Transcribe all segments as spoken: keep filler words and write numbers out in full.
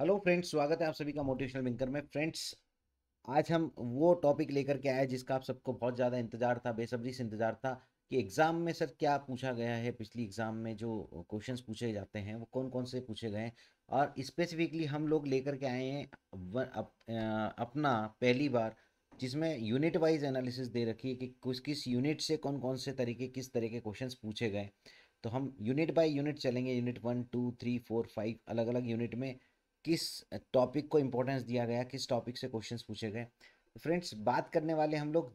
Hello friends, स्वागत है आप सभी का मोटिवेशनल बैंकर में। फ्रेंड्स, आज हम वो टॉपिक लेकर के आए जिसका आप सबको बहुत ज़्यादा इंतजार था, बेसब्री से इंतजार था कि एग्ज़ाम में सर क्या पूछा गया है, पिछली एग्ज़ाम में जो क्वेश्चंस पूछे जाते हैं वो कौन कौन से पूछे गए हैं। और स्पेसिफिकली हम लोग लेकर के आए हैं अप, अपना पहली बार, जिसमें यूनिट वाइज एनालिसिस दे रखी है कि किस किस यूनिट से कौन कौन से तरीके किस तरह के क्वेश्चन पूछे गए। तो हम यूनिट बाई यूनिट चलेंगे, unit one two three four five अलग अलग यूनिट में किस टॉपिक को इम्पोर्टेंस दिया गया, किस टॉपिक से क्वेश्चंस पूछे गए। फ्रेंड्स, बात करने वाले हम लोग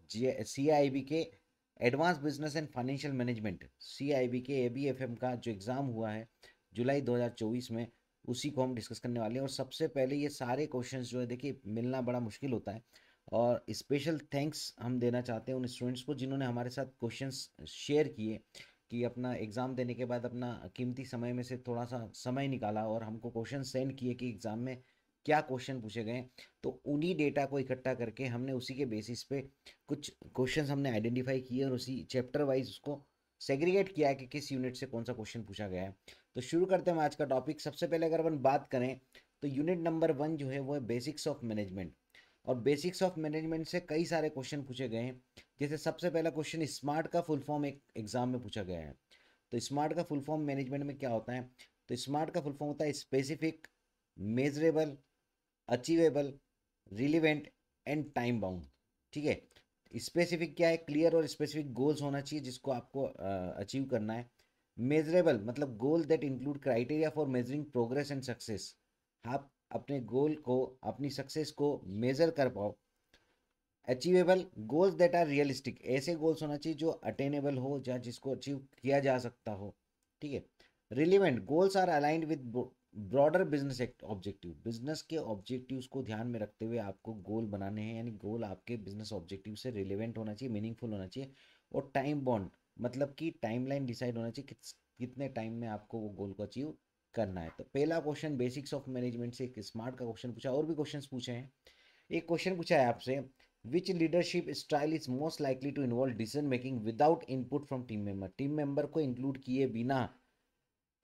सी आई बी के advance business and financial management, C I B के ए बी एफ एम का जो एग्ज़ाम हुआ है जुलाई दो हज़ार चौबीस में, उसी को हम डिस्कस करने वाले हैं। और सबसे पहले ये सारे क्वेश्चंस जो है, देखिए मिलना बड़ा मुश्किल होता है, और स्पेशल थैंक्स हम देना चाहते हैं उन स्टूडेंट्स को जिन्होंने हमारे साथ क्वेश्चंस शेयर किए, कि अपना एग्ज़ाम देने के बाद अपना कीमती समय में से थोड़ा सा समय निकाला और हमको क्वेश्चन सेंड किए कि एग्ज़ाम में क्या क्वेश्चन पूछे गए। तो उन्हीं डेटा को इकट्ठा करके हमने उसी के बेसिस पे कुछ क्वेश्चंस हमने आइडेंटिफाई किए और उसी चैप्टर वाइज उसको सेग्रीगेट किया है कि किस यूनिट से कौन सा क्वेश्चन पूछा गया है। तो शुरू करते हैं आज का टॉपिक। सबसे पहले अगर अपन बात करें तो यूनिट नंबर वन जो है वो है बेसिक्स ऑफ मैनेजमेंट, और बेसिक्स ऑफ मैनेजमेंट से कई सारे क्वेश्चन पूछे गए हैं। जैसे सबसे पहला क्वेश्चन स्मार्ट का फुल फॉर्म एक एग्जाम में पूछा गया है। तो स्मार्ट का फुल फॉर्म मैनेजमेंट में क्या होता है, तो स्मार्ट का फुल फॉर्म होता है specific, measurable, achievable, relevant and time bound. ठीक है, स्पेसिफिक क्या है, क्लियर और स्पेसिफिक गोल्स होना चाहिए जिसको आपको अचीव uh, करना है। मेजरेबल मतलब goal that include criteria for measuring progress and success, आप अपने गोल को, अपनी सक्सेस को मेजर कर पाओ। Achievable goals that are realistic, ऐसे गोल्स होना चाहिए जो अटेनेबल हो, या जिसको अचीव किया जा सकता हो। ठीक है, relevant goals are aligned with broader business objective, business के ऑब्जेक्टिव्स को ध्यान में रखते हुए आपको गोल बनाने हैं, यानी गोल आपके बिजनेस ऑब्जेक्टिव से रिलेवेंट होना चाहिए, मीनिंगफुल होना चाहिए। और टाइम बॉन्ड मतलब कि टाइमलाइन डिसाइड होना चाहिए कि कितने टाइम में आपको वो गोल को अचीव करना है। तो पहला क्वेश्चन बेसिक्स ऑफ मैनेजमेंट से एक स्मार्ट का क्वेश्चन पूछा, और भी क्वेश्चंस पूछे हैं। एक क्वेश्चन पूछा है आपसे, which leadership style is most likely to involve decision making without input from team member, team member को इंक्लूड किए बिना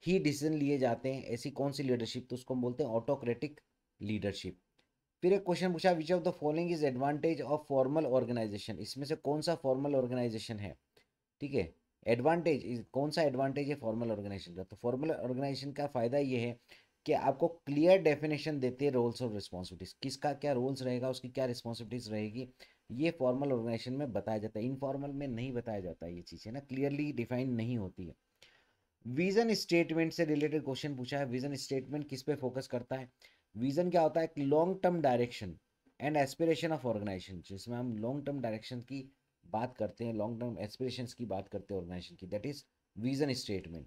ही डिसीजन लिए जाते हैं, ऐसी कौन सी लीडरशिप, तो उसको हम बोलते हैं ऑटोक्रेटिक लीडरशिप। फिर एक क्वेश्चन पूछा, which of the following is advantage of formal organization, इसमें से कौन सा फॉर्मल ऑर्गेनाइजेशन है। ठीक है, एडवांटेज इज, कौन सा एडवांटेज है फॉर्मल ऑर्गेनाइजेशन का, तो फॉर्मल ऑर्गेनाइजेशन का फ़ायदा ये है कि आपको क्लियर डेफिनेशन देते हैं रोल्स और रिस्पॉन्सिबिलिटीज़, किसका क्या रोल्स रहेगा, उसकी क्या रिस्पॉन्सिबिलिटीज़ रहेगी, ये फॉर्मल ऑर्गेनाइजेशन में बताया जाता है, इनफॉर्मल में नहीं बताया जाता है, ये चीज़ें ना क्लियरली डिफाइन नहीं होती है। विजन स्टेटमेंट से रिलेटेड क्वेश्चन पूछा है, विजन स्टेटमेंट किस पे फोकस करता है। विजन क्या होता है, long term direction and aspiration of organization, जिसमें हम लॉन्ग टर्म डायरेक्शन की बात करते हैं, लॉन्ग टर्म एस्पिरेशंस की बात करते हैं ऑर्गेनाइजेशन की, दैट इज विजन स्टेटमेंट।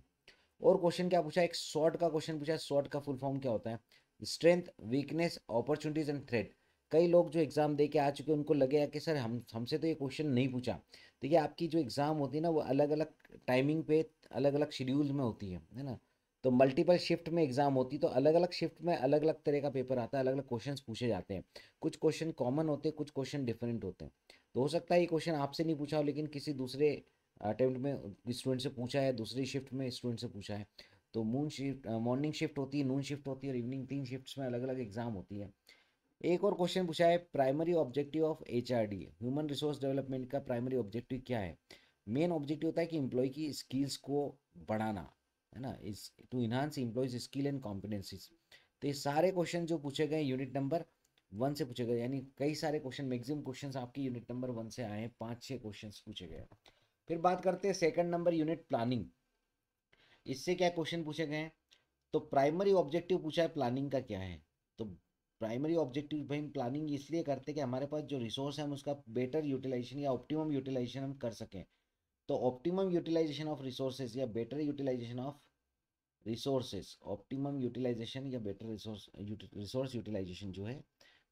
और क्वेश्चन क्या पूछा, एक शॉर्ट का क्वेश्चन पूछा है, शॉर्ट का फुल फॉर्म क्या होता है, strength, weakness, opportunities and threat. कई लोग जो एग्जाम दे के आ चुके हैं उनको लगेगा कि सर हम हमसे तो ये क्वेश्चन नहीं पूछा। तो ये आपकी जो एग्जाम होती है ना, वो अलग अलग टाइमिंग पे अलग अलग शेड्यूल में होती है, है ना। तो मल्टीपल शिफ्ट में एग्जाम होती है, तो अलग अलग शिफ्ट में अलग अलग तरह का पेपर आता है, अलग अलग क्वेश्चन पूछे जाते हैं, कुछ क्वेश्चन कॉमन होते हैं, कुछ क्वेश्चन डिफरेंट होते हैं। तो हो सकता है ये क्वेश्चन आपसे नहीं पूछा हो, लेकिन किसी दूसरे अटेम्प्ट में स्टूडेंट से पूछा है, दूसरी शिफ्ट में स्टूडेंट से पूछा है। तो मून शिफ्ट, मॉर्निंग शिफ्ट होती है, नून शिफ्ट होती है और इवनिंग, तीन शिफ्ट्स में अलग अलग एग्जाम होती है। एक और क्वेश्चन पूछा है, primary objective of H R D, human resource development का प्राइमरी ऑब्जेक्टिव क्या है। मेन ऑब्जेक्टिव होता है कि एम्प्लॉय की स्किल्स को बढ़ाना, है ना, is to enhance employees skill and competencies. तो ये सारे क्वेश्चन जो पूछे गए यूनिट नंबर वन से पूछे गए, यानी कई सारे क्वेश्चन, मैक्सिमम क्वेश्चन आपकी यूनिट नंबर वन से आए हैं, पाँच छः क्वेश्चन पूछे गए। फिर बात करते हैं सेकंड नंबर यूनिट प्लानिंग, इससे क्या क्वेश्चन पूछे गए हैं, तो प्राइमरी ऑब्जेक्टिव पूछा है प्लानिंग का क्या है। तो प्राइमरी ऑब्जेक्टिव भाई प्लानिंग इसलिए करते हैं कि हमारे पास जो रिसोर्स है हम उसका बेटर यूटिलाइजेशन या ऑप्टिमम यूटिलाइजेशन हम कर सकें। तो ऑप्टिमम यूटिलाइजेशन ऑफ रिसोर्सेज या better utilisation of resources, optimum utilisation या बेटर रिसोर्स रिसोर्स यूटिलाइजेशन जो है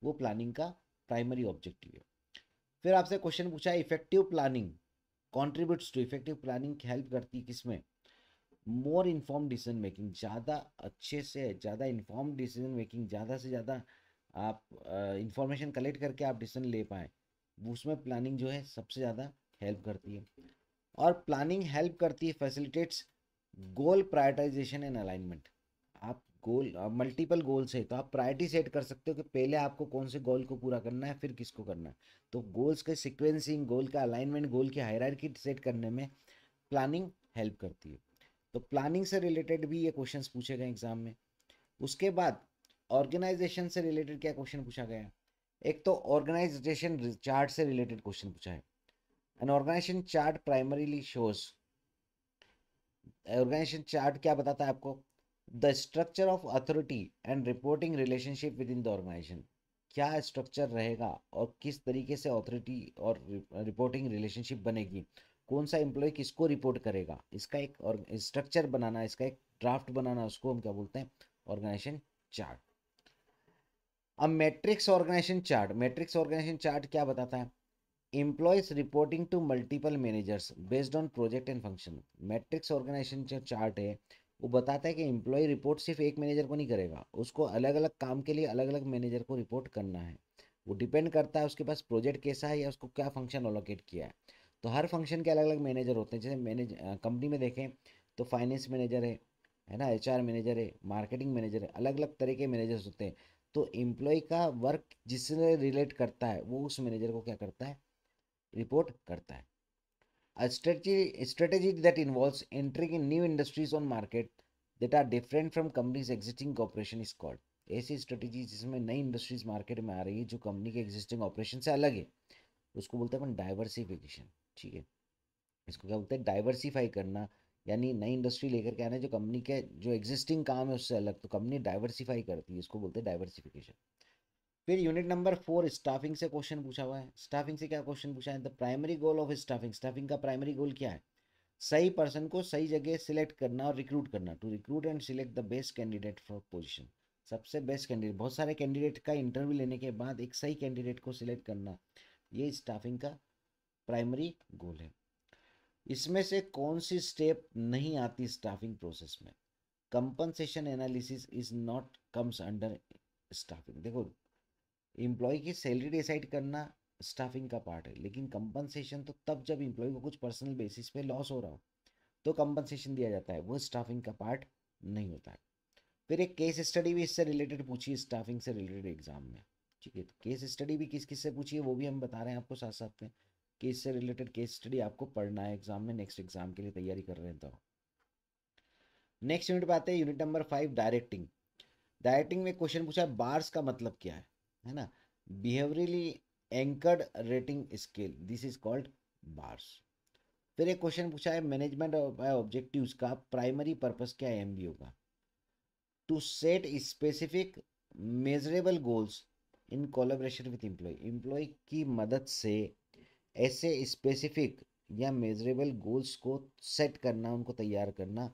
वो प्लानिंग का प्राइमरी ऑब्जेक्टिव है। फिर आपसे क्वेश्चन पूछा है, effective planning contributes to, effective planning help करती किसमें, मोर इन्फॉर्म डिसीजन मेकिंग, ज़्यादा अच्छे से ज़्यादा इन्फॉर्म डिसीजन मेकिंग, ज़्यादा से ज़्यादा आप इंफॉर्मेशन कलेक्ट करके आप डिसीजन ले पाएँ, उसमें प्लानिंग जो है सबसे ज़्यादा हेल्प करती है। और प्लानिंग हेल्प करती है facilitates goal prioritisation and alignment, आप गोल, मल्टीपल गोल्स है तो आप प्रायोरिटी सेट कर सकते हो कि पहले आपको कौन से गोल को पूरा करना है, फिर किसको करना है। तो गोल्स के सिक्वेंसिंग, गोल का अलाइनमेंट, गोल की हायरार्की सेट करने में प्लानिंग हेल्प करती है। तो प्लानिंग से रिलेटेड भी ये क्वेश्चंस पूछे गए एग्जाम में। उसके बाद ऑर्गेनाइजेशन से रिलेटेड क्या क्वेश्चन पूछा गया है, एक तो ऑर्गेनाइजेशन चार्ट से रिलेटेड क्वेश्चन पूछा है। An organisation chart primarily shows, organisation chart क्या बताता है आपको, the structure of authority and reporting relationship within the organisation. क्या स्ट्रक्चर रहेगा और किस तरीके से अथॉरिटी और रिपोर्टिंग रिलेशनशिप बनेगी, कौन सा एम्प्लॉय किसको रिपोर्ट करेगा, इसका एक और स्ट्रक्चर बनाना, इसका एक ड्राफ्ट बनाना, उसको हम क्या बोलते हैं, ऑर्गेनाइजेशन चार्ट। अब matrix organisation chart, matrix organisation chart क्या बताता है, employees reporting to multiple managers based on project and function. Matrix organisation जो चार्ट है वो बताता है कि एम्प्लॉय रिपोर्ट सिर्फ एक मैनेजर को नहीं करेगा, उसको अलग अलग काम के लिए अलग अलग मैनेजर को रिपोर्ट करना है। वो डिपेंड करता है उसके पास प्रोजेक्ट कैसा है या उसको क्या फंक्शन एलोकेट किया है। तो हर फंक्शन के अलग अलग मैनेजर होते हैं। जैसे मैनेज कंपनी में देखें तो फाइनेंस मैनेजर है है ना, एच आर मैनेजर है, मार्केटिंग मैनेजर है, अलग अलग तरह के मैनेजर्स होते हैं। तो एम्प्लॉय का वर्क जिससे रिलेट करता है वो उस मैनेजर को क्या करता है, रिपोर्ट करता है। A strategy, a strategy that involves entering in new industries on market that are different from company's existing operation is called. ऐसी स्ट्रेटेजी जिसमें नई इंडस्ट्रीज मार्केट में आ रही है जो कंपनी के एग्जिस्टिंग ऑपरेशन से अलग है, उसको बोलते हैं अपन डाइवर्सिफिकेशन। ठीक है, इसको क्या बोलते हैं, डाइवर्सिफाई करना, यानी नई इंडस्ट्री लेकर के आना जो कंपनी के जो एग्जिस्टिंग काम है उससे अलग, तो कंपनी डाइवर्सिफाई करती है, इसको बोलते हैं डाइवर्सिफिकेशन। फिर यूनिट नंबर फोर स्टाफिंग से क्वेश्चन पूछा हुआ है। स्टाफिंग से क्या क्वेश्चन पूछा है, the primary goal of staffing, staffing का प्राइमरी गोल क्या है, सही पर्सन को सही जगह सिलेक्ट करना और रिक्रूट करना, to recruit and select the best candidate for position. सबसे बेस्ट कैंडिडेट, बहुत सारे कैंडिडेट का इंटरव्यू लेने के बाद एक सही कैंडिडेट को सिलेक्ट करना, ये स्टाफिंग का प्राइमरी गोल है। इसमें से कौन सी स्टेप नहीं आती स्टाफिंग प्रोसेस में, compensation analysis is not comes under staffing. देखो एम्प्लॉय की सैलरी डिसाइड करना स्टाफिंग का पार्ट है, लेकिन कंपनसेशन तो तब जब एम्प्लॉय को कुछ पर्सनल बेसिस पे लॉस हो रहा हो तो कंपनसेशन दिया जाता है, वो स्टाफिंग का पार्ट नहीं होता है। फिर एक केस स्टडी भी इससे रिलेटेड पूछी स्टाफिंग से रिलेटेड एग्जाम में। ठीक है, तो केस स्टडी भी किस किस से पूछी है वो भी हम बता रहे हैं आपको साथ साथ में, कि इससे रिलेटेड केस स्टडी आपको पढ़ना है एग्जाम में, नेक्स्ट एग्जाम के लिए तैयारी कर रहे हैं। तो नेक्स्ट यूनिट पर आते हैं unit number five directing. Directing में क्वेश्चन पूछा है बार्स का मतलब क्या है, है ना, behaviourally anchored rating scale, this is called BARS. फिर एक क्वेश्चन पूछा है मैनेजमेंट बाय ऑब्जेक्टिव्स का प्राइमरी पर्पस क्या है, एमबीओ का, to set specific measurable goals in collaboration with employ. Employ की मदद से ऐसे स्पेसिफिक या मेजरेबल गोल्स को सेट करना, उनको तैयार करना,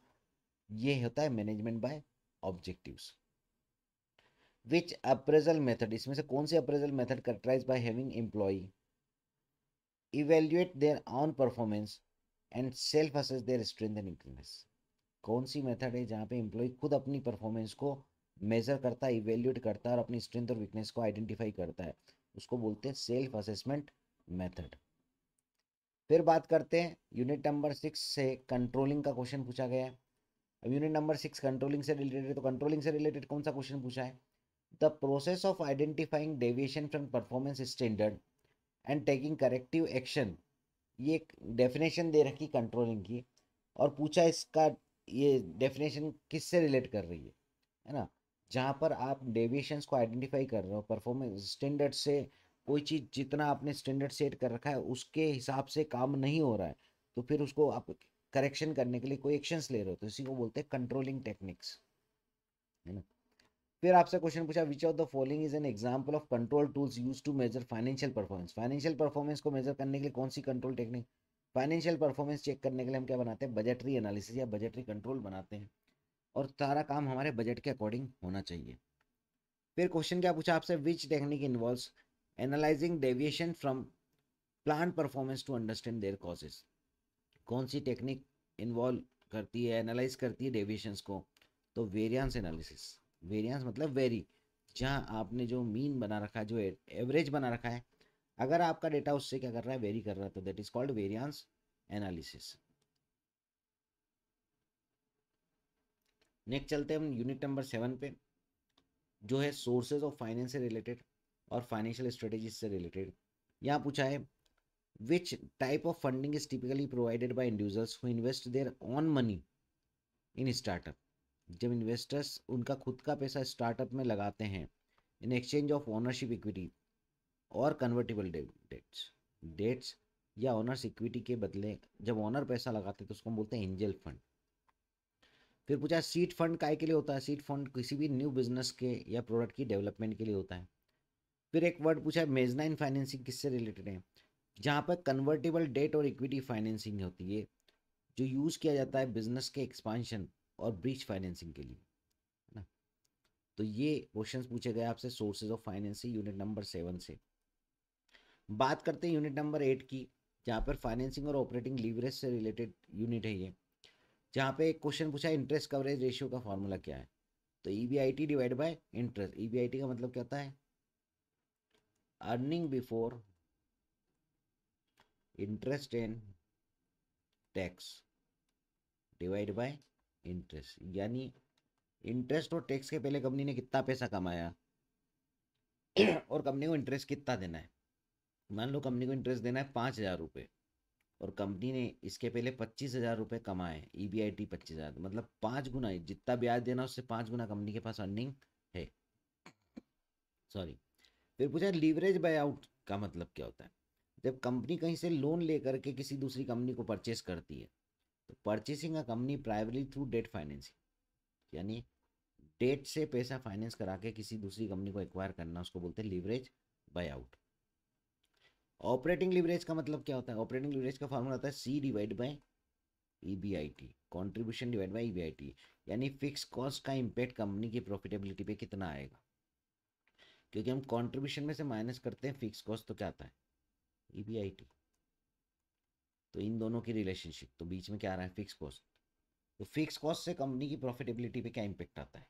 ये होता है management by objectives. Which appraisal method, इसमें से कौन सी appraisal method characterise by having employee evaluate their own performance and self assess their strength and weakness. कौन सी मेथड है जहाँ पे एम्प्लॉय खुद अपनी परफॉर्मेंस को मेजर करता है, इवेल्युएट करता है और अपनी स्ट्रेंथ और वीकनेस को आइडेंटिफाई करता है, उसको बोलते हैं सेल्फ असेसमेंट मेथड। फिर बात करते हैं यूनिट नंबर सिक्स से, कंट्रोलिंग का क्वेश्चन पूछा गया है। अब यूनिट नंबर सिक्स कंट्रोलिंग से रिलेटेड है, तो कंट्रोलिंग से रिलेटेड कौन सा क्वेश्चन पूछा है, The process of identifying deviation from performance standard and taking corrective action, ये डेफिनेशन दे रखी कंट्रोलिंग की और पूछा इसका ये डेफिनेशन किससे रिलेट कर रही है, है ना, जहाँ पर आप डेविएशंस को आइडेंटिफाई कर रहे हो परफॉर्मेंस स्टैंडर्ड से, कोई चीज़ जितना आपने स्टैंडर्ड सेट कर रखा है उसके हिसाब से काम नहीं हो रहा है तो फिर उसको आप करेक्शन करने के लिए कोई एक्शंस ले रहे हो, तो इसी को बोलते हैं कंट्रोलिंग टेक्निक्स, है ना। फिर आपसे क्वेश्चन पूछा which of the following is an example of control tools used to measure financial performance. Financial performance को मेजर करने के लिए कौन सी control technique, financial performance check करने के लिए हम क्या बनाते हैं, बजटरी एनालिसिस या बजटरी कंट्रोल बनाते हैं और सारा काम हमारे बजट के अकॉर्डिंग होना चाहिए। फिर क्वेश्चन क्या पूछा आपसे, which technique involves analysing deviation from plan performance to understand their causes. कौन सी टेक्निक इन्वॉल्व करती है, एनालाइज करती है डेविएशंस को, तो वेरियंस एनालिसिस। वेरियंस मतलब वेरी, जहाँ आपने जो मीन बना रखा है, जो एवरेज बना रखा है, अगर आपका डेटा उससे क्या कर रहा है, वेरी कर रहा है, तो that is called variance analysis. Next चलते हैं हम यूनिट नंबर सेवन पे, जो है सोर्सेज ऑफ फाइनेंस से रिलेटेड और फाइनेंशियल स्ट्रेटेजीज से रिलेटेड। यहाँ पूछा है which type of funding is typically provided by individuals who invest their own money in startup. जब इन्वेस्टर्स उनका खुद का पैसा स्टार्टअप में लगाते हैं in exchange of ownership equity और कन्वर्टेबल डेट्स डेट्स या ओनर्स इक्विटी के बदले जब ओनर पैसा लगाते हैं तो उसको हम बोलते हैं एंजल फंड। फिर पूछा सीड फंड काय के लिए होता है। सीड फंड किसी भी न्यू बिजनेस के या प्रोडक्ट की डेवलपमेंट के लिए होता है। फिर एक वर्ड पूछा है मेजनाइन फाइनेंसिंग किससे रिलेटेड है, जहाँ पर कन्वर्टेबल डेट और इक्विटी फाइनेंसिंग होती है जो यूज़ किया जाता है बिजनेस के एक्सपांशन और ब्रीच फाइनेंसिंग के लिए, है ना। तो ये क्वेश्चन पूछे गए आपसे सोर्सेज ऑफ फाइनेंस से यूनिट नंबर सेवन से। बात करते हैं यूनिट नंबर एट की, जहाँ पर फाइनेंसिंग और ऑपरेटिंग लीवरेज से रिलेटेड यूनिट है ये, जहाँ पे एक क्वेश्चन पूछा है इंटरेस्ट कवरेज रेशियो का फॉर्मूला क्या है। तो E B I T divide by interest. E B I T का मतलब क्या होता है, earning before interest and tax divide by interest, यानी इंटरेस्ट और टैक्स के पहले कंपनी ने कितना पैसा कमाया और कंपनी को इंटरेस्ट कितना देना है। मान लो कंपनी को इंटरेस्ट देना है पाँच हज़ार रुपये और कंपनी ने इसके पहले पच्चीस हज़ार रुपये कमाए, ई बी आई टी पच्चीस हज़ार मतलब पाँच गुना, जितना ब्याज देना उससे पाँच गुना कंपनी के पास अर्निंग है, सॉरी। फिर पूछा लीवरेज बाय आउट का मतलब क्या होता है। जब कंपनी कहीं से लोन लेकर के किसी दूसरी कंपनी को परचेस करती है तो purchasing a company privately through debt financing, यानी डेट से पैसा फाइनेंस करा के किसी दूसरी कंपनी को एक्वायर करना, उसको बोलते हैं leverage bye out. Operating leverage का मतलब क्या होता है। ऑपरेटिंग लीवरेज का फॉर्मूला होता है C divide by E B I T, contribution divide by E B I T, यानी फिक्स कॉस्ट का इम्पैक्ट कंपनी की प्रॉफिटेबिलिटी पे कितना आएगा, क्योंकि हम कॉन्ट्रीब्यूशन में से माइनस करते हैं फिक्स कॉस्ट, तो क्या आता है ई बी आई टी। तो इन दोनों की रिलेशनशिप, तो बीच में क्या आ रहा है फिक्स कॉस्ट, तो फिक्स कॉस्ट से कंपनी की प्रॉफिटेबिलिटी पे क्या इम्पैक्ट आता है।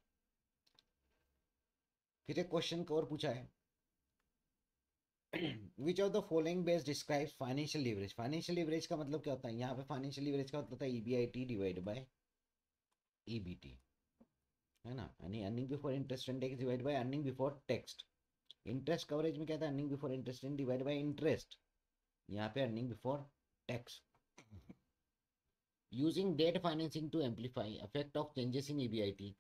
फिर एक क्वेश्चन को और पूछा है Which of the following base describes financial leverage? Financial leverage का मतलब क्या होता है। यहाँ पे financial leverage का होता है E B I T divided by E B T, है ना, यानी earning before interest and tax divided by earning before tax। Interest coverage में क्या था, earning before interest and divided by interest, यहाँ पे earning before tax। Using debt financing to amplify effect of changes in E B I T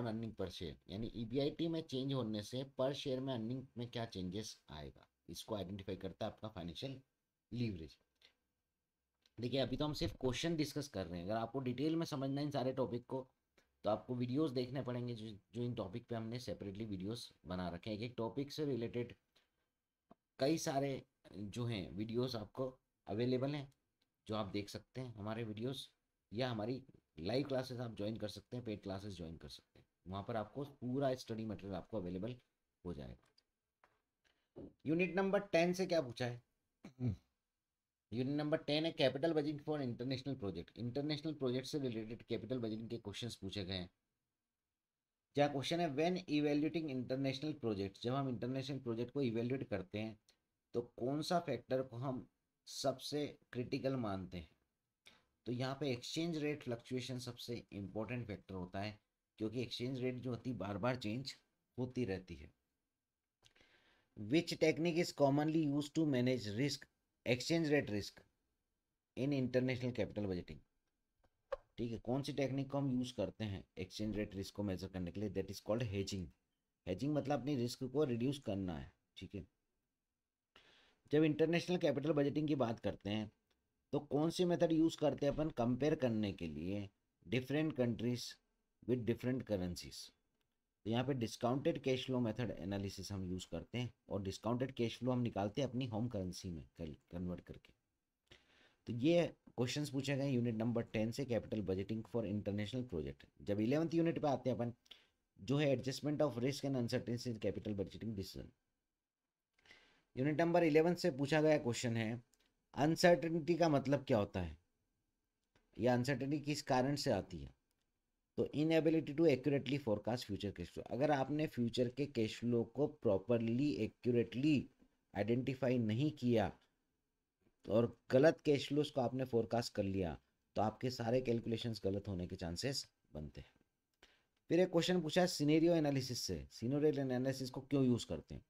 on earning per share, यानी E B I T में change होने से per share में earning में क्या changes आएगा, इसको आइडेंटिफाई करता है आपका फाइनेंशियल लीवरेज। देखिए अभी तो हम सिर्फ क्वेश्चन डिस्कस कर रहे हैं, अगर आपको डिटेल में समझना है इन सारे टॉपिक को तो आपको वीडियोस देखने पड़ेंगे, जो जो इन टॉपिक पे हमने सेपरेटली वीडियोस बना रखे हैं। एक एक टॉपिक से रिलेटेड कई सारे जो हैं वीडियोस आपको अवेलेबल हैं, जो आप देख सकते हैं हमारे वीडियोस, या हमारी लाइव क्लासेस आप ज्वाइन कर सकते हैं, पेड क्लासेस ज्वाइन कर सकते हैं, वहाँ पर आपको पूरा स्टडी मटेरियल आपको अवेलेबल हो जाएगा। यूनिट नंबर टेन से क्या पूछा है। यूनिट नंबर टेन है capital budgeting for international project. International project से रिलेटेड कैपिटल बजटिंग के क्वेश्चंस पूछे गए हैं। क्या क्वेश्चन है, व्हेन इवैल्यूएटिंग इंटरनेशनल प्रोजेक्ट, जब हम इंटरनेशनल प्रोजेक्ट को इवैल्यूएट करते हैं तो कौन सा फैक्टर को हम सबसे क्रिटिकल मानते हैं। तो यहाँ पे एक्सचेंज रेट फ्लक्चुएशन सबसे इम्पोर्टेंट फैक्टर होता है, क्योंकि एक्सचेंज रेट जो होती है बार बार चेंज होती रहती है। Which technique is commonly used to manage risk, exchange rate risk in international capital budgeting? ठीक है, कौन सी टेक्निक को हम यूज़ करते हैं एक्सचेंज रेट रिस्क को मेजर करने के लिए, that is called hedging. Hedging मतलब अपनी रिस्क को रिड्यूस करना है, ठीक है। जब इंटरनेशनल कैपिटल बजटिंग की बात करते हैं तो कौन सी मेथड यूज़ करते हैं अपन कंपेयर करने के लिए different countries with different currencies. तो यहाँ पे discounted cash flow method analysis हम यूज़ करते हैं, और डिस्काउंटेड कैश फ्लो हम निकालते हैं अपनी होम करेंसी में कन्वर्ट करके। तो ये क्वेश्चंस पूछे गए यूनिट नंबर टेन से capital budgeting for international project. जब इलेवंथ यूनिट पे आते हैं अपन, जो है adjustment of risk and uncertainty in capital budgeting decision. Unit number eleven से पूछा गया क्वेश्चन है अनसर्टेनिटी का मतलब क्या होता है, या अनसर्टेनिटी किस कारण से आती है। तो inability to accurately forecast future cash flow. अगर आपने फ्यूचर के कैश फ्लो को प्रॉपरली एक्यूरेटली आइडेंटिफाई नहीं किया और गलत कैश फ्लोज को आपने फोरकास्ट कर लिया तो आपके सारे कैलकुलेशंस गलत होने के चांसेस बनते हैं। फिर एक क्वेश्चन पूछा है सिनेरियो एनालिसिस से। सिनेरियो एनालिसिस को क्यों यूज़ करते हैं?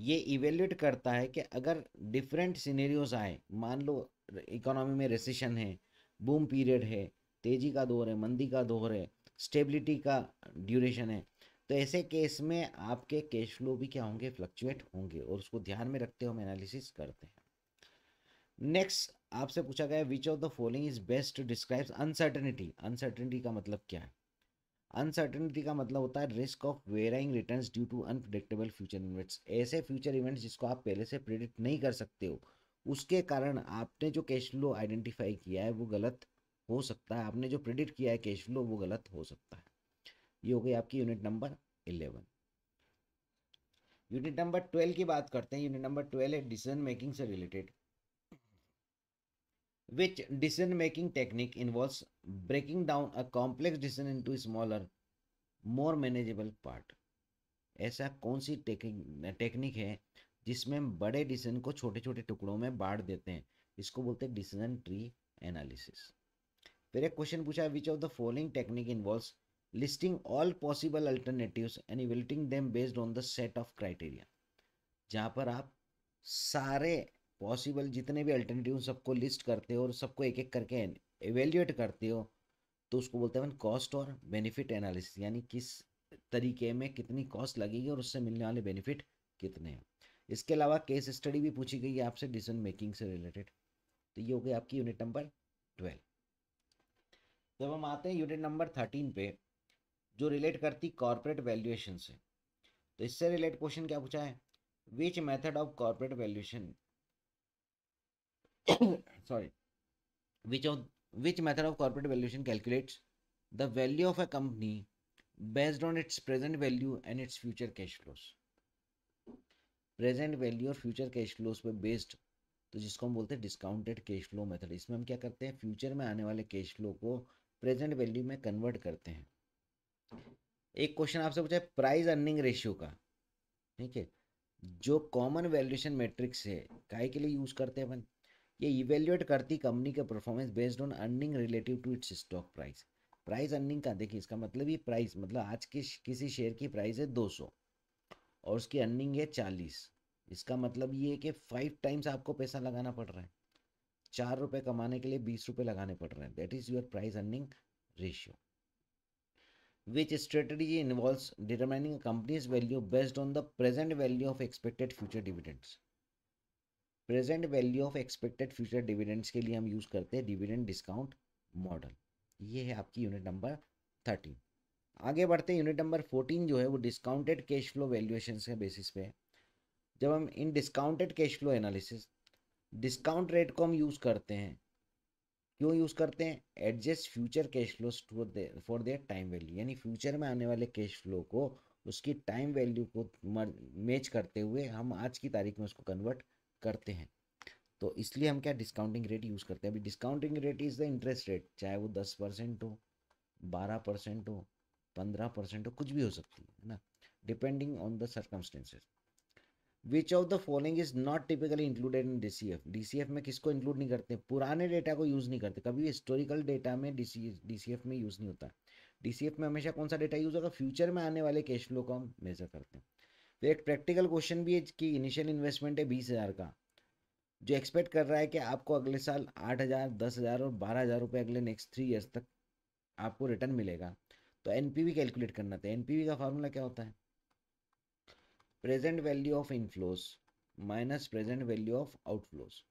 ये इवेल्युएट करता है कि अगर डिफरेंट सिनेरियोज आए, मान लो इकोनॉमी में रेसेशन है, बूम पीरियड है, तेज़ी का दौर है, मंदी का दौर है, स्टेबिलिटी का ड्यूरेशन है, तो ऐसे केस में आपके कैश फ्लो भी क्या होंगे, फ्लक्चुएट होंगे, और उसको ध्यान में रखते हुए हम एनालिसिस करते हैं। नेक्स्ट आपसे पूछा गया which of the following is best describes uncertainty. Uncertainty का मतलब क्या है? अनसर्टेनिटी का मतलब होता है risk of varying returns due to unpredictable future events. ऐसे फ्यूचर इवेंट्स जिसको आप पहले से प्रेडिक्ट नहीं कर सकते हो, उसके कारण आपने जो कैश फ्लो आइडेंटिफाई किया है वो गलत हो सकता है, आपने जो प्रेडिक्ट किया है कैश फ्लो वो गलत हो सकता है। ये हो गई आपकी unit number eleven. Unit number twelve की बात करते हैं। यूनिट नंबर ट्वेल्व है डिसीजन मेकिंग से related. Which decision making technique involves breaking down a complex decision into a smaller more manageable part। ऐसा कौन सी टेक्निक है जिसमें हम बड़े डिसीजन को छोटे छोटे टुकड़ों में बांट देते हैं, इसको बोलते हैं डिसीजन ट्री एनालिसिस। फिर एक क्वेश्चन पूछा है which of the following technique involves listing all possible alternatives and evaluating them based on the set of criteria. जहाँ पर आप सारे पॉसिबल जितने भी अल्टरनेटिव सबको लिस्ट करते हो और सबको एक एक करके एवेल्यूएट करते हो, तो उसको बोलते हैं कॉस्ट और बेनिफिट एनालिसिस, यानी किस तरीके में कितनी कॉस्ट लगेगी और उससे मिलने वाले बेनिफिट कितने हैं। इसके अलावा केस स्टडी भी पूछी गई है आपसे डिसीजन मेकिंग से रिलेटेड। तो ये हो गई आपकी यूनिट नंबर ट्वेल्व। जब हम आते हैं यूनिट नंबर थर्टीन पे, जो रिलेट करती कॉर्पोरेट वैल्यूएशन से, तो इससे रिलेट क्वेश्चन क्या पूछा है, which method of corporate valuation sorry which of which method of corporate valuation calculates the value of a company based on its present value and its future cash flows। present value और future cash flows पे based, तो जिसको हम बोलते हैं discounted cash flow method। इसमें हम क्या करते हैं, future में आने वाले cash flow को present value में convert करते हैं। एक question आपसे पूछा है price earning ratio का, ठीक है, जो common valuation matrix है, काहे के लिए यूज करते हैं अपन, ये इवेल्युएट करती कंपनी का performance based on earning relative to its stock price. Price earning का देखिए, इसका मतलब ही प्राइस मतलब आज के किसी शेयर की प्राइस है दो सौ और उसकी अर्निंग है चालीस, इसका मतलब ये है कि फाइव टाइम्स आपको पैसा लगाना पड़ रहा है, चार रुपये कमाने के लिए बीस रुपये लगाने पड़ रहे हैं। That is your price earning ratio. Which strategy involves determining company's value based on the present value of expected future dividends. Present value of expected future dividends के लिए हम यूज़ करते हैं डिविडेंड डिस्काउंट मॉडल। ये है आपकी unit number thirteen. आगे बढ़ते हैं, यूनिट नंबर फोर्टीन जो है वो डिस्काउंटेड कैश फ्लो वैल्यूएशन के बेसिस पे है। जब हम in discounted cash flow analysis, discount rate को हम यूज़ करते हैं, क्यों यूज़ करते हैं, adjust future cash flow for their time value, यानी फ्यूचर में आने वाले कैश फ्लो को उसकी टाइम वैल्यू को मैच करते हुए हम आज की तारीख में उसको कन्वर्ट करते हैं। तो इसलिए हम क्या डिस्काउंटिंग रेट यूज़ करते हैं। अभी discounting rate is the interest rate, चाहे वो दस परसेंट हो, बारह परसेंट हो, पंद्रह परसेंट हो, कुछ भी हो सकती है ना, depending on the circumstances. Which of the following is not typically included in D C F. D C F में किसको इंक्लूड नहीं करते, पुराने डेटा को यूज़ नहीं करते, कभी हिस्टोरिकल डेटा में D C D C F में यूज़ नहीं होता। डी सी एफ में हमेशा कौन सा डेटा यूज़ होगा, फ्यूचर में आने वाले कैश फ्लो को हम मेजर करते हैं। तो एक प्रैक्टिकल क्वेश्चन भी है कि इनिशियल इन्वेस्टमेंट है बीस हज़ार का, जो एक्सपेक्ट कर रहा है कि आपको अगले साल आठ हज़ार दस हज़ार और बारह हज़ार रुपये अगले नेक्स्ट थ्री ईयर्स तक आपको रिटर्न मिलेगा, तो एनपीवी कैलकुलेट करना था। एनपीवी का फार्मूला क्या होता है, present value of inflows minus present value of outflows.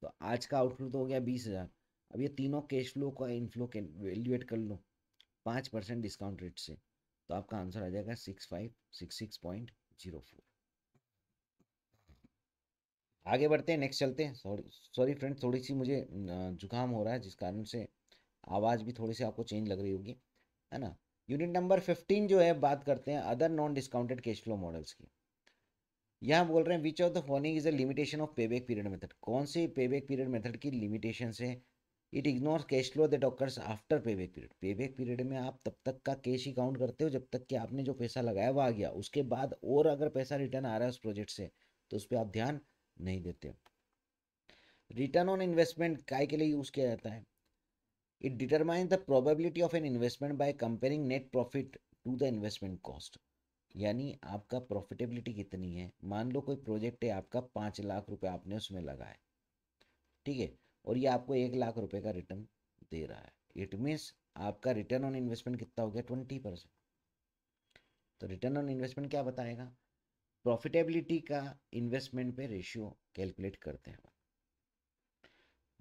तो आज का आउटफ्लो तो हो गया बीस हज़ार, अब ये तीनों कैश फ्लो का इनफ्लो वैल्यूएट कर लो पाँच परसेंट डिस्काउंट रेट से, तो आपका आंसर आ जाएगा six five six six point zero four. आगे बढ़ते हैं, नेक्स्ट चलते हैं। सॉरी सॉरी फ्रेंड, थोड़ी सी मुझे जुकाम हो रहा है जिस कारण से आवाज़ भी थोड़ी सी आपको चेंज लग रही होगी, है ना। यूनिट नंबर फिफ्टीन जो है, बात करते हैं other non discounted cash flow models की। यहाँ बोल रहे हैं which of the following is a limitation of payback period method. कौन सी पेबैक पीरियड मेथड की लिमिटेशन से, it ignores cash flow that occurs after payback period. Payback period में आप तब तक का कैश ही काउंट करते हो जब तक कि आपने जो पैसा लगाया वो आ गया, उसके बाद और अगर पैसा रिटर्न आ रहा है उस प्रोजेक्ट से तो उस पर आप ध्यान नहीं देते। रिटर्न ऑन इन्वेस्टमेंट काय के लिए यूज़ किया जाता है, It determines the probability of an investment by comparing net profit to the investment cost. यानी आपका प्रॉफिटेबिलिटी कितनी है। मान लो कोई प्रोजेक्ट है आपका, पाँच लाख रुपए आपने उसमें लगाए, ठीक है, और ये आपको एक लाख रुपए का रिटर्न दे रहा है। इट मीन्स आपका रिटर्न ऑन इन्वेस्टमेंट कितना हो गया, ट्वेंटी परसेंट। तो रिटर्न ऑन इन्वेस्टमेंट क्या बताएगा, प्रॉफिटेबिलिटी का इन्वेस्टमेंट पे रेशियो कैलकुलेट करते हैं।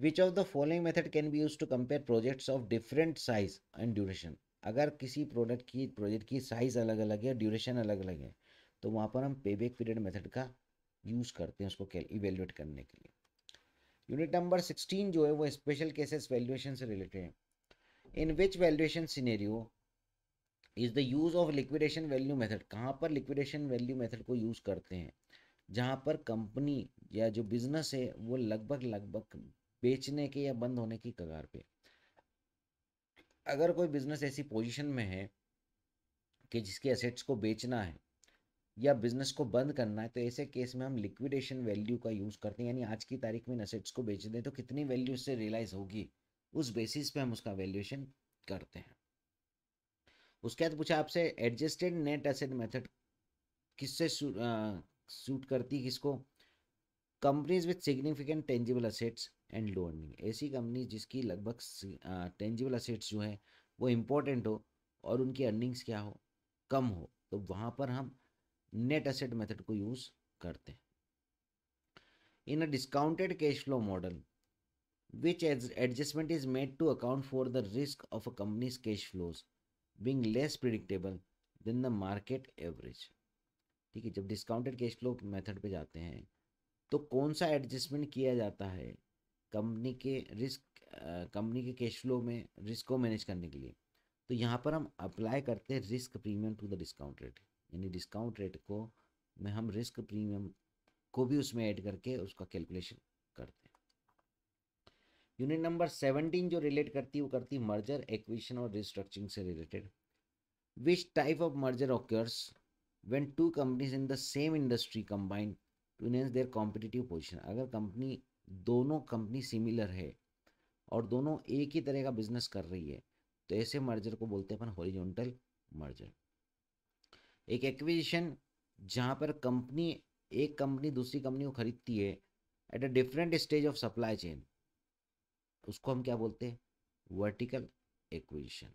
Which of the following method can be use to compare projects of different size and duration. अगर किसी प्रोडक्ट की प्रोजेक्ट की साइज अलग अलग है, ड्यूरेशन अलग अलग है, तो वहाँ पर हम पेबैक पीरियड मेथड का यूज़ करते हैं उसको इवेल्युएट करने के लिए। यूनिट नंबर सिक्सटीन जो है वो स्पेशल केसेस वैल्यूएशन से रिलेटेड है। In which valuation scenario is the use of liquidation value method. कहाँ पर लिक्विडेशन वैल्यू मेथड को यूज़ करते हैं, जहाँ पर कंपनी या जो बिजनेस है वो लगभग लगभग बेचने के या बंद होने की कगार पे। अगर कोई बिजनेस ऐसी पोजीशन में है कि जिसके एसेट्स को बेचना है या बिजनेस को बंद करना है, तो ऐसे केस में हम लिक्विडेशन वैल्यू का यूज़ करते हैं। यानी आज की तारीख में इन एसेट्स को बेच दें तो कितनी वैल्यू उससे रियलाइज होगी, उस बेसिस पे हम उसका वैल्यूएशन करते हैं। उसके बाद पूछा आपसे एडजस्टेड नेट एसेट मेथड किससे सूट करती, किसको, companies with significant tangible assets and low earning. ऐसी कंपनी जिसकी लगभग टेंजिबल असेट्स जो है वो इम्पोर्टेंट हो और उनकी अर्निंग्स क्या हो, कम हो, तो वहाँ पर हम नेट असेट मेथड को यूज़ करते हैं। In a discounted cash flow model which adjustment is made to account for the risk of a company's cash flows being less predictable than the market average. ठीक है, जब discounted cash flow method पे जाते हैं तो कौन सा adjustment किया जाता है कंपनी के रिस्क, कंपनी के कैश फ्लो में रिस्क को मैनेज करने के लिए। तो यहाँ पर हम अप्लाई करते हैं risk premium to the discount rate. यानी डिस्काउंट रेट को में हम रिस्क प्रीमियम को भी उसमें ऐड करके उसका कैलकुलेशन करते हैं। यूनिट नंबर सेवनटीन जो रिलेट करती है वो करती है मर्जर, एक्विजिशन और रिस्ट्रक्चरिंग से related. Which type of merger occurs when two companies in the same industry combined to enhance their competitive position. अगर कंपनी दोनों कंपनी सिमिलर है और दोनों एक ही तरह का बिजनेस कर रही है, तो ऐसे मर्जर को बोलते हैं अपन हॉरिजॉन्टल मर्जर। एक एक्विजिशन जहाँ पर कंपनी, एक कंपनी दूसरी कंपनी को खरीदती है at a different stage of supply chain, उसको हम क्या बोलते हैं, वर्टिकल एक्विजिशन।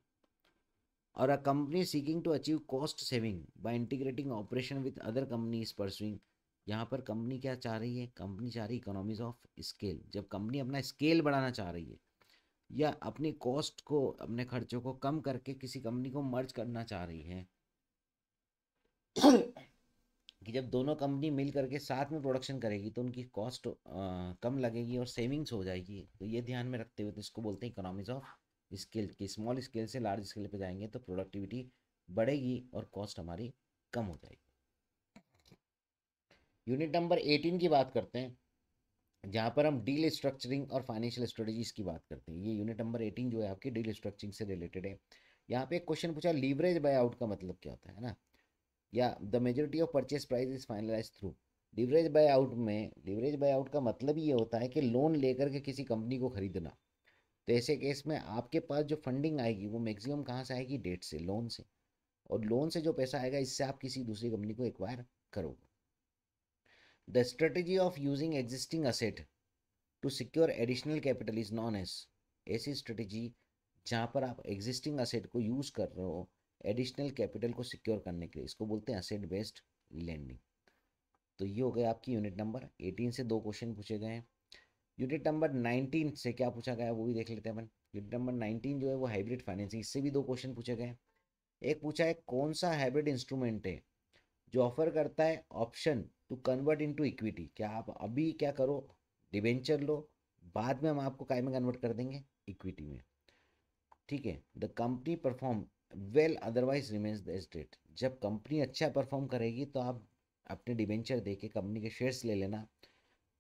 और a company seeking to achieve cost saving by integrating operation with other companies pursuing. यहाँ पर कंपनी क्या चाह रही है, कंपनी चाह रही है इकोनॉमीज ऑफ स्केल। जब कंपनी अपना स्केल बढ़ाना चाह रही है या अपनी कॉस्ट को, अपने खर्चों को कम करके किसी कंपनी को मर्ज करना चाह रही है कि जब दोनों कंपनी मिल करके साथ में प्रोडक्शन करेगी तो उनकी कॉस्ट कम लगेगी और सेविंग्स हो जाएगी, तो ये ध्यान में रखते हुए तो इसको बोलते हैं इकोनॉमीज ऑफ स्केल। कि स्मॉल स्केल से लार्ज स्केल पर जाएंगे तो प्रोडक्टिविटी बढ़ेगी और कॉस्ट हमारी कम हो जाएगी। यूनिट नंबर एटीन की बात करते हैं जहाँ पर हम डील स्ट्रक्चरिंग और फाइनेंशियल स्ट्रेटजीज की बात करते हैं। ये यूनिट नंबर एटीन जो है आपकी डील स्ट्रक्चरिंग से रिलेटेड है। यहाँ पे एक क्वेश्चन पूछा लीवरेज बाय आउट का मतलब क्या होता है ना, या the majority of purchase price is finalize through. Leverage bye out में, लीवरेज बाय आउट का मतलब ये होता है कि लोन लेकर के किसी कंपनी को खरीदना। तो ऐसे केस में आपके पास जो फंडिंग आएगी वो मैक्सिमम कहाँ से आएगी, डेट से, लोन से, और लोन से जो पैसा आएगा इससे आप किसी दूसरी कंपनी को एक्वायर करोगे। The strategy of using existing asset to secure additional capital is known as, ऐसी स्ट्रेटजी जहाँ पर आप एग्जिस्टिंग असेट को यूज़ कर रहे हो एडिशनल कैपिटल को सिक्योर करने के लिए, इसको बोलते हैं असेट बेस्ड लैंडिंग। तो ये हो गए आपकी यूनिट नंबर एटीन से दो क्वेश्चन पूछे गए हैं। यूनिट नंबर नाइनटीन से क्या पूछा गया वो भी देख लेते हैं अपन। यूनिट नंबर नाइनटीन जो है वो हाइब्रिड फाइनेंसिंग, इससे भी दो क्वेश्चन पूछे गए। एक पूछा है कौन सा हाइब्रिड इंस्ट्रूमेंट है जो ऑफर करता है option to convert into equity. क्या आप अभी क्या करो, डिबेंचर लो, बाद में हम आपको काय में कन्वर्ट कर देंगे, इक्विटी में, ठीक है। The company perform well otherwise remains as debt. जब कंपनी अच्छा परफॉर्म करेगी तो आप अपने डिबेंचर दे के कंपनी के शेयर्स ले लेना,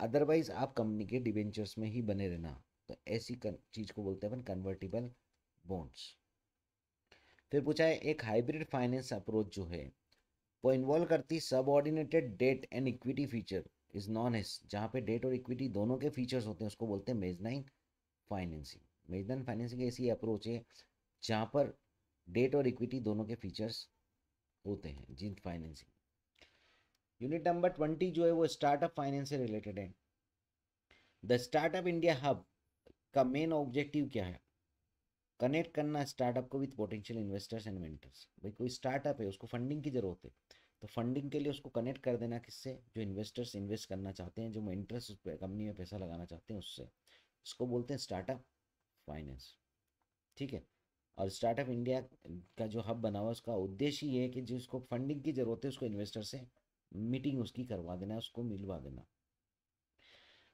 अदरवाइज आप कंपनी के डिबेंचर्स में ही बने रहना। तो ऐसी चीज़ को बोलते हैं अपन कन्वर्टेबल बॉन्ड्स। फिर पूछा है एक हाइब्रिड फाइनेंस अप्रोच जो है वो इन्वॉल्व करती subordinated debt and equity feature is known as, जहाँ पे डेट और इक्विटी दोनों के फीचर्स होते हैं उसको बोलते हैं मेजनाइन फाइनेंसिंग। मैदान फाइनेंसिंग ऐसी अप्रोच है जहाँ पर डेट और इक्विटी दोनों के फीचर्स होते हैं जिन फाइनेंसिंग। यूनिट नंबर ट्वेंटी जो है वो स्टार्टअप फाइनेंस से रिलेटेड है। द स्टार्टअप इंडिया हब का मेन ऑब्जेक्टिव क्या है? कनेक्ट करना स्टार्टअप को with potential investors and mentors. भाई कोई स्टार्टअप है, उसको फंडिंग की जरूरत है, तो फंडिंग के लिए उसको कनेक्ट कर देना किससे? जो इन्वेस्टर्स इन्वेस्ट करना चाहते हैं, जो मेंटर्स उस कंपनी में पैसा लगाना चाहते हैं उससे, उसको बोलते हैं स्टार्टअप फाइनेंस। ठीक है। और स्टार्टअप इंडिया का जो हब बना हुआ है उसका उद्देश्य ये है कि जिसको फंडिंग की जरूरत है उसको इन्वेस्टर से मीटिंग उसकी करवा देना, उसको मिलवा देना।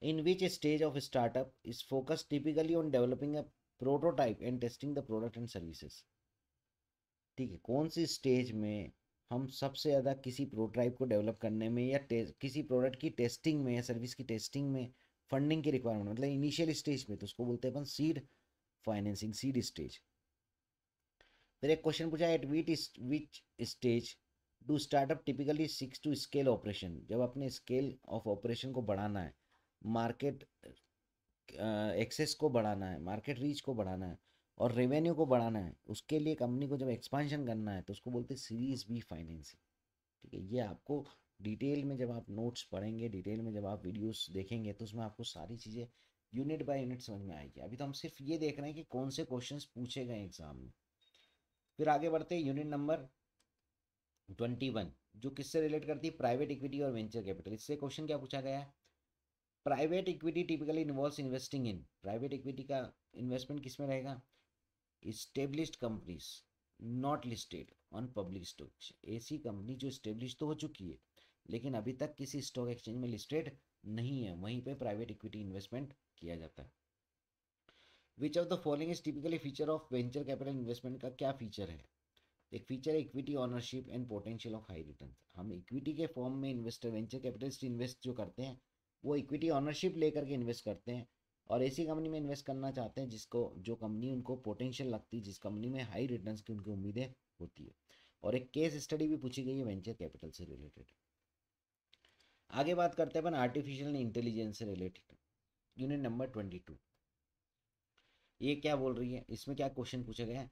In which stage of startup is focus typically on developing a prototype and testing the product and services. ठीक है, कौन सी स्टेज में हम सबसे ज़्यादा किसी प्रोटोटाइप को डेवलप करने में या किसी प्रोडक्ट की टेस्टिंग में या सर्विस की टेस्टिंग में फंडिंग की रिक्वायरमेंट, मतलब इनिशियल स्टेज में, तो उसको बोलते हैं अपन सीड फाइनेंसिंग, सीड स्टेज। फिर एक क्वेश्चन पूछा, at which which stage do startup typically seek to scale operation. जब अपने स्केल ऑफ ऑपरेशन को बढ़ाना है, मार्केट एक्सेस को बढ़ाना है, मार्केट रीच को बढ़ाना है और रेवेन्यू को बढ़ाना है, उसके लिए कंपनी को जब एक्सपांशन करना है तो उसको बोलते हैं सीरीज बी फाइनेंसिंग। ठीक है, ये आपको डिटेल में जब आप नोट्स पढ़ेंगे, डिटेल में जब आप वीडियोस देखेंगे तो उसमें आपको सारी चीज़ें यूनिट बाय यूनिट समझ में आएगी। अभी तो हम सिर्फ ये देख रहे हैं कि कौन से क्वेश्चंस पूछे गए एग्जाम में। फिर आगे बढ़ते हैं यूनिट नंबर ट्वेंटी वन जो किससे रिलेट करती है? प्राइवेट इक्विटी और वेंचर कैपिटल। इससे क्वेश्चन क्या पूछा गया है? Private equity typically involves investing in. Private equity का इन्वेस्टमेंट किस में रहेगा? Established companies not listed on public stock exchange. ऐसी कंपनी जो इस्टेब्लिश तो हो चुकी है लेकिन अभी तक किसी स्टॉक एक्सचेंज में लिस्टेड नहीं है, वहीं पे प्राइवेट इक्विटी इन्वेस्टमेंट किया जाता है। Which of the following is typically feature of venture capital investment. का क्या फीचर है? एक feature equity ownership and potential of high return. हम इक्विटी के फॉर्म में इन्वेस्टर, वेंचर कैपिटलिस्ट इन्वेस्ट जो करते हैं वो इक्विटी ऑनरशिप लेकर के इन्वेस्ट करते हैं और ऐसी कंपनी में इन्वेस्ट करना चाहते हैं जिसको, जो कंपनी उनको पोटेंशियल लगती है, जिस कंपनी में हाई रिटर्न्स की उनकी उम्मीदें होती है। और एक केस स्टडी भी पूछी गई है वेंचर कैपिटल से रिलेटेड। आगे बात करते हैं अपन आर्टिफिशियल इंटेलिजेंस से related, unit number twenty two. ये क्या बोल रही है, इसमें क्या क्वेश्चन पूछा गया है?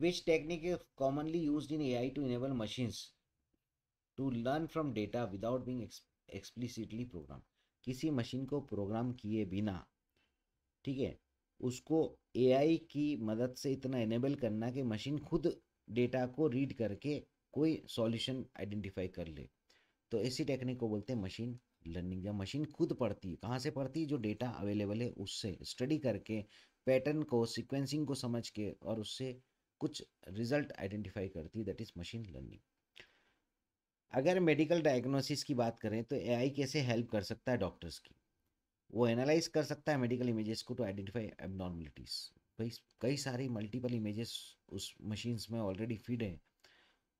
Which technique is commonly used in AI to enable machines to learn from data without being explicitly program. किसी मशीन को प्रोग्राम किए बिना, ठीक है, उसको एआई की मदद से इतना इनेबल करना कि मशीन खुद डेटा को रीड करके कोई सॉल्यूशन आइडेंटिफाई कर ले, तो इसी टेक्निक को बोलते हैं मशीन लर्निंग। जब मशीन खुद पढ़ती है, कहाँ से पढ़ती है? जो डेटा अवेलेबल है उससे स्टडी करके, पैटर्न को, सीक्वेंसिंग को समझ के और उससे कुछ रिजल्ट आइडेंटिफाई करती है, दैट इज़ मशीन लर्निंग। अगर मेडिकल डायग्नोसिस की बात करें तो एआई कैसे हेल्प कर सकता है डॉक्टर्स की? वो एनालाइज कर सकता है मेडिकल इमेजेस को टू आइडेंटिफाई एबनॉर्मलिटीज़। भाई कई सारी मल्टीपल इमेजेस उस मशीन्स में ऑलरेडी फीड है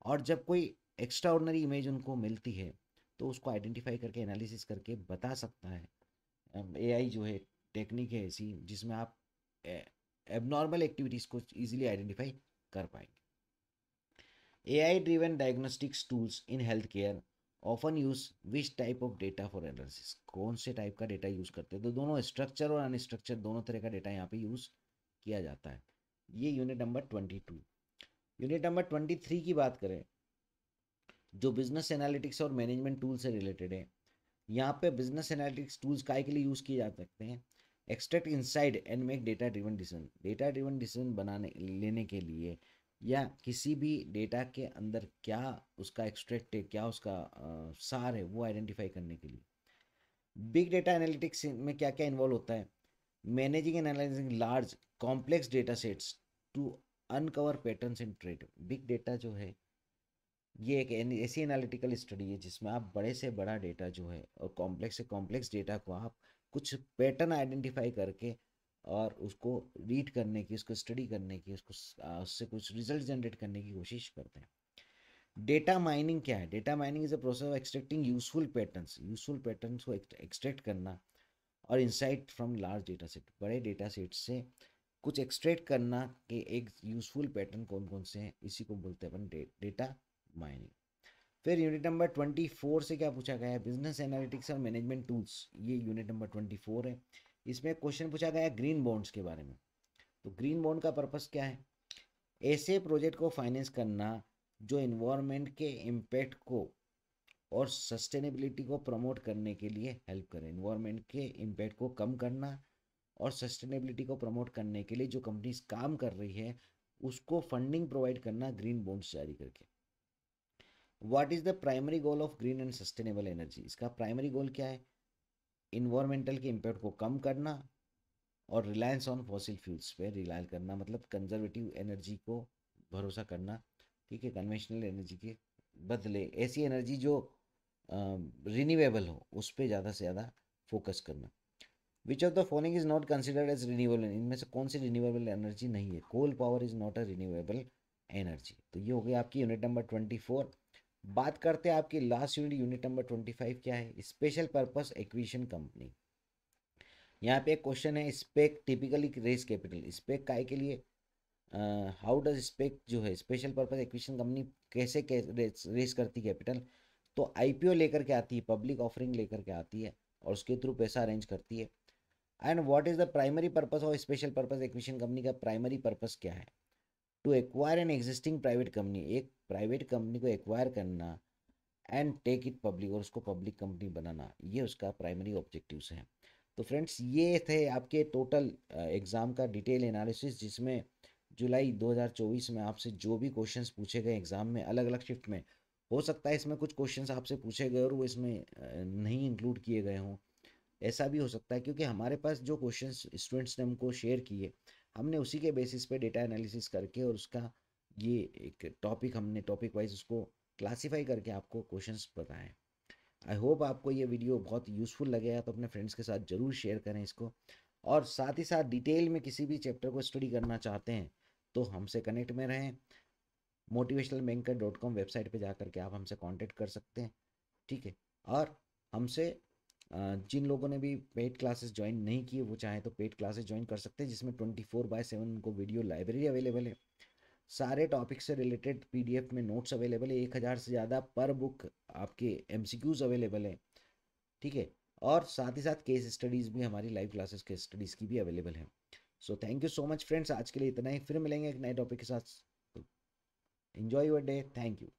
और जब कोई एक्स्ट्रा ऑर्डनरी इमेज उनको मिलती है तो उसको आइडेंटिफाई करके, एनालिसिस करके बता सकता है। एआई जो है टेक्निक है ऐसी जिसमें आप एबनॉर्मल एक्टिविटीज़ को ईजिली आइडेंटिफाई कर पाएंगे। AI driven diagnostics tools in health care often use which type of data for analysis. कौन से टाइप का डेटा यूज़ करते हैं? तो दोनों स्ट्रक्चर और अनस्ट्रक्चर दोनों तरह का डेटा यहाँ पे यूज़ किया जाता है। ये unit number twenty two. Unit number twenty three की बात करें जो बिजनेस एनालिटिक्स और मैनेजमेंट टूल से रिलेटेड है, यहाँ पे बिजनेस एनालिटिक्स टूल्स काय के लिए यूज़ किए जा सकते हैं? Extract insight and make data driven decision. Data driven decision बनाने लेने के लिए या किसी भी डेटा के अंदर क्या उसका एक्सट्रैक्ट है, क्या उसका आ, सार है, वो आइडेंटिफाई करने के लिए। बिग डेटा एनालिटिक्स में क्या क्या इन्वॉल्व होता है? Managing and analysing large complex data sets to uncover patterns and trade. Big data जो है ये एक ऐसी एनालिटिकल स्टडी है जिसमें आप बड़े से बड़ा डेटा जो है और कॉम्प्लेक्स से कॉम्प्लेक्स डेटा को आप कुछ पैटर्न आइडेंटिफाई करके और उसको रीड करने की, उसको स्टडी करने की, उसको उससे कुछ रिजल्ट जनरेट करने की कोशिश करते हैं। डेटा माइनिंग क्या है? Data mining is a process of extracting useful patterns. Useful patterns को एक्सट्रैक्ट करना और insight from large data set. बड़े डेटा सेट से कुछ एक्सट्रैक्ट करना कि एक यूजफुल पैटर्न कौन कौन से हैं, इसी को बोलते हैं अपन डेटा माइनिंग। फिर यूनिट नंबर ट्वेंटी फोर से क्या पूछा गया है? बिजनेस एनालिटिक्स और मैनेजमेंट टूल्स। ये यूनिट नंबर ट्वेंटी फोर है। इसमें क्वेश्चन पूछा गया है ग्रीन बॉन्ड्स के बारे में। तो ग्रीन बॉन्ड का पर्पस क्या है? ऐसे प्रोजेक्ट को फाइनेंस करना जो एनवायरनमेंट के इम्पैक्ट को और सस्टेनेबिलिटी को प्रमोट करने के लिए हेल्प करें। एनवायरनमेंट के इम्पैक्ट को कम करना और सस्टेनेबिलिटी को प्रमोट करने के लिए जो कंपनीज काम कर रही है उसको फंडिंग प्रोवाइड करना ग्रीन बॉन्ड्स जारी करके। What is the primary goal of green and sustainable energy? इसका प्राइमरी गोल क्या है? इन्वायरमेंटल के इम्पैक्ट को कम करना और रिलायंस ऑन फॉसिल फ्यूल्स पे रिलाय करना, मतलब कंजर्वेटिव एनर्जी को भरोसा करना, ठीक है, कन्वेंशनल एनर्जी के बदले ऐसी एनर्जी जो रिन्यूएबल हो उस पर ज़्यादा से ज़्यादा फोकस करना। Which of the following is not considered as renewable? इनमें से कौन सी रिन्यूएबल एनर्जी नहीं है? Coal power is not a renewable energy. तो ये हो गई आपकी यूनिट नंबर ट्वेंटी फोर। बात करते हैं आपकी last unit, unit number twenty five क्या है? Special purpose acquisition company. यहाँ पे एक क्वेश्चन है, SPAC typically raise capital. SPAC काय के लिए? हाउ डज स्पेक जो है स्पेशल पर्पस एक्विजिशन कंपनी कैसे रेज करती कैपिटल? तो आईपीओ लेकर के आती है, पब्लिक ऑफरिंग लेकर के आती है और उसके थ्रू पैसा अरेंज करती है। And what is the primary purpose of special purpose acquisition company? का प्राइमरी पर्पस क्या है? To acquire an existing private company, एक प्राइवेट कंपनी को एक्वायर करना एंड टेक इट पब्लिक, और उसको पब्लिक कंपनी बनाना, ये उसका प्राइमरी ऑब्जेक्टिव्स है। तो फ्रेंड्स ये थे आपके टोटल एग्ज़ाम का डिटेल एनालिसिस, जिसमें जुलाई दो हज़ार चौबीस में आपसे जो भी क्वेश्चंस पूछे गए एग्ज़ाम में अलग अलग शिफ्ट में, हो सकता है इसमें कुछ क्वेश्चंस आपसे पूछे गए और वो इसमें नहीं इंक्लूड किए गए हों, ऐसा भी हो सकता है, क्योंकि हमारे पास जो क्वेश्चंस स्टूडेंट्स ने हमको शेयर किए हमने उसी के बेसिस पे डेटा एनालिसिस करके और उसका ये एक टॉपिक हमने टॉपिक वाइज उसको क्लासीफाई करके आपको क्वेश्चंस बताएं। आई होप आपको ये वीडियो बहुत यूज़फुल लगेगा, तो अपने फ्रेंड्स के साथ ज़रूर शेयर करें इसको, और साथ ही साथ डिटेल में किसी भी चैप्टर को स्टडी करना चाहते हैं तो हमसे कनेक्ट में रहें। Motivational banker dot com website पर जा करके आप हमसे कॉन्टेक्ट कर सकते हैं, ठीक है, और हमसे जिन लोगों ने भी पेड क्लासेस ज्वाइन नहीं किए वो चाहें तो पेड क्लासेस ज्वाइन कर सकते हैं, जिसमें ट्वेंटी फोर बाय सेवन उनको वीडियो लाइब्रेरी अवेलेबल है, सारे टॉपिक से रिलेटेड पीडीएफ में नोट्स अवेलेबल है, एक हज़ार से ज़्यादा पर बुक आपके एमसीक्यूज अवेलेबल है, ठीक है, और साथ ही साथ केस स्टडीज़ भी, हमारी लाइव क्लासेस केस स्टडीज़ की भी अवेलेबल है। So thank you so much friends, आज के लिए इतना ही, फिर मिलेंगे एक नए टॉपिक के साथ। Enjoy your day, thank you.